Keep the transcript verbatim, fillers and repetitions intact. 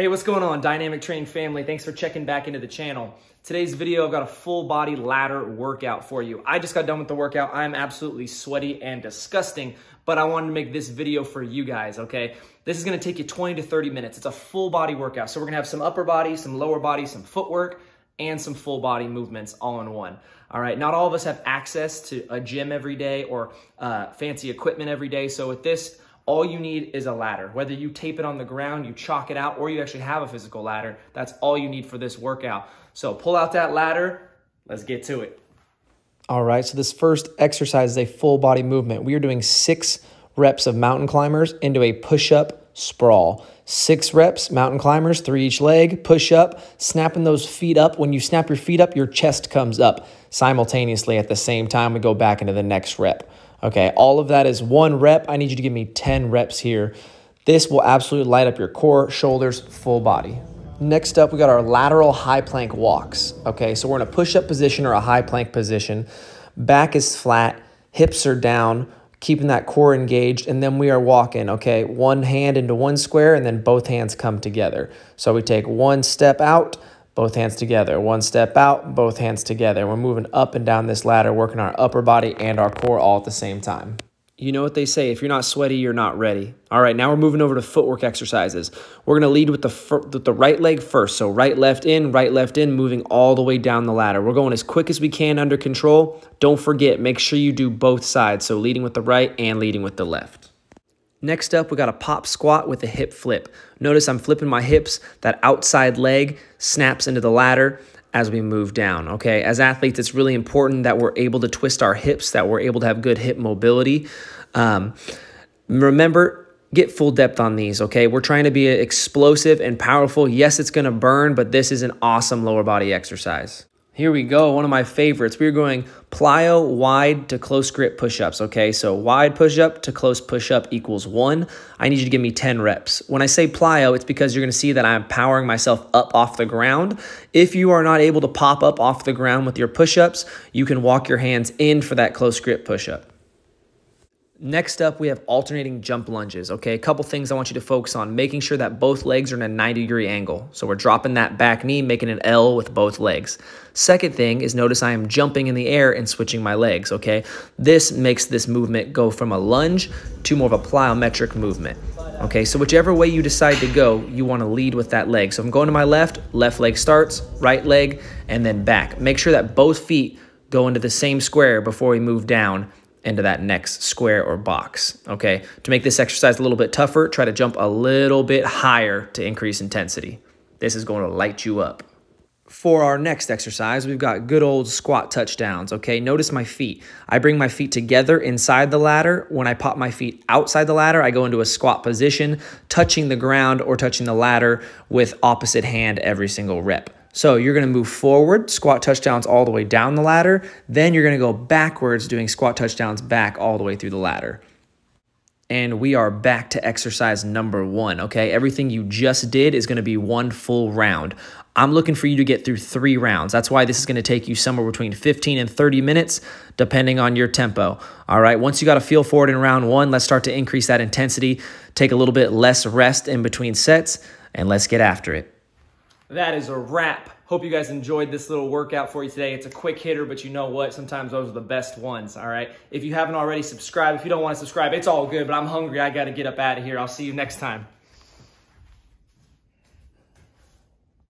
Hey, what's going on, Dynamic Training family? Thanks for checking back into the channel. Today's video, I've got a full body ladder workout for you. I just got done with the workout. I'm absolutely sweaty and disgusting, but I wanted to make this video for you guys, okay? This is gonna take you twenty to thirty minutes. It's a full body workout. So we're gonna have some upper body, some lower body, some footwork, and some full body movements all in one. All right, not all of us have access to a gym every day or uh, fancy equipment every day. So with this, all you need is a ladder. Whether you tape it on the ground, you chalk it out, or you actually have a physical ladder, that's all you need for this workout. So pull out that ladder, let's get to it. All right, so this first exercise is a full body movement. We are doing six reps of mountain climbers into a push-up sprawl. Six reps, mountain climbers, three each leg, push-up, snapping those feet up. When you snap your feet up, your chest comes up simultaneously at the same time. We go back into the next rep. Okay, all of that is one rep. I need you to give me ten reps here. This will absolutely light up your core, shoulders, full body. Next up, we got our lateral high plank walks. Okay, so we're in a push-up position or a high plank position. Back is flat, hips are down, keeping that core engaged, and then we are walking, okay? One hand into one square, and then both hands come together. So we take one step out, both hands together. One step out, both hands together. We're moving up and down this ladder, working our upper body and our core all at the same time. You know what they say, if you're not sweaty, you're not ready. All right, now we're moving over to footwork exercises. We're gonna lead with the, with the right leg first. So right, left in, right, left in, moving all the way down the ladder. We're going as quick as we can under control. Don't forget, make sure you do both sides. So leading with the right and leading with the left. Next up, we got a pop squat with a hip flip. Notice I'm flipping my hips. That outside leg snaps into the ladder as we move down, okay? As athletes, it's really important that we're able to twist our hips, that we're able to have good hip mobility. Um, remember, get full depth on these, okay? We're trying to be explosive and powerful. Yes, it's gonna burn, but this is an awesome lower body exercise. Here we go, one of my favorites. We're going plyo wide to close grip push-ups, okay? So wide push-up to close push-up equals one. I need you to give me ten reps. When I say plyo, it's because you're gonna see that I'm powering myself up off the ground. If you are not able to pop up off the ground with your push-ups, you can walk your hands in for that close grip push-up. Next up, we have alternating jump lunges, okay? A couple things I want you to focus on, making sure that both legs are in a ninety degree angle. So we're dropping that back knee, making an L with both legs. Second thing is notice I am jumping in the air and switching my legs, okay? This makes this movement go from a lunge to more of a plyometric movement, okay? So whichever way you decide to go, you wanna lead with that leg. So I'm going to my left, left leg starts, right leg, and then back. Make sure that both feet go into the same square before we move down into that next square or box, okay? To make this exercise a little bit tougher, try to jump a little bit higher to increase intensity. This is going to light you up. For our next exercise, we've got good old squat touchdowns, okay? Notice my feet. I bring my feet together inside the ladder. When I pop my feet outside the ladder, I go into a squat position, touching the ground or touching the ladder with opposite hand every single rep. So you're gonna move forward, squat touchdowns all the way down the ladder, then you're gonna go backwards doing squat touchdowns back all the way through the ladder. And we are back to exercise number one, okay? Everything you just did is gonna be one full round. I'm looking for you to get through three rounds. That's why this is gonna take you somewhere between fifteen and thirty minutes, depending on your tempo. All right, once you got a feel for it in round one, let's start to increase that intensity, take a little bit less rest in between sets, and let's get after it. That is a wrap. Hope you guys enjoyed this little workout for you today. It's a quick hitter, but you know what? Sometimes those are the best ones, all right? If you haven't already, subscribe. If you don't want to subscribe, it's all good, but I'm hungry. I got to get up out of here. I'll see you next time.